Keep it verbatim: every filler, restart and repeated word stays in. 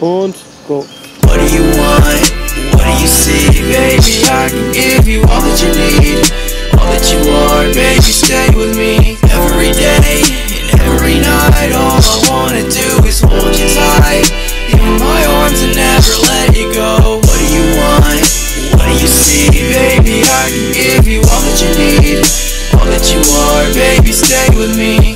und go. What do you want? What do you see, baby? I can give you all that you need, all that you are, baby. Stay with me every day and every night. All I wanna do is hold you tight in my arms and never let you go. What do you want? What do you see, baby? I can give you all that you need, all that you are, baby. Stay with me.